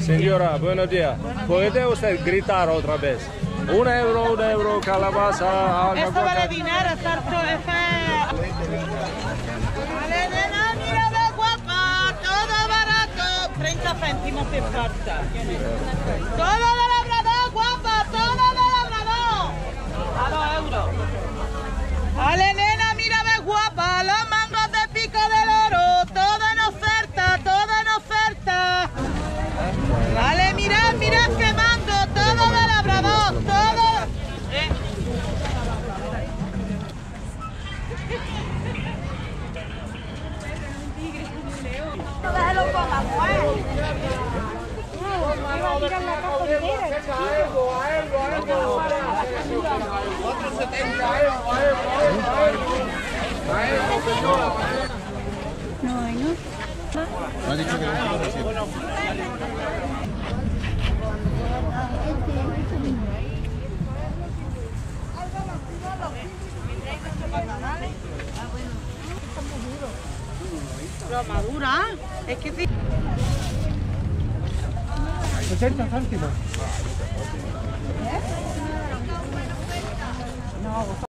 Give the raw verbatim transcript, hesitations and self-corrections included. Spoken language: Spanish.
Señora, buenos días. ¿Puede usted gritar otra vez? Un euro, un euro, calabaza, algo. Esto vale dinero, sarto, céntimos de torta. Todo de Labrador, guapa, todo de Labrador. A dos euros. Ale, nena, mírame guapa, los mangos de Pico del Oro, todo en oferta, todo en oferta. Vale, mirad, mirad que mango, todo de Labrador, todo. ¿Eh? No hay, ¿no? No ha dicho que no quiero decir. Pero madura, es que sí. ochenta céntimos. No,